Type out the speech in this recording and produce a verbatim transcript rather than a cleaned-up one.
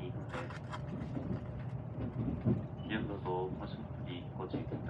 に行って、現在ともしもにご注意ください。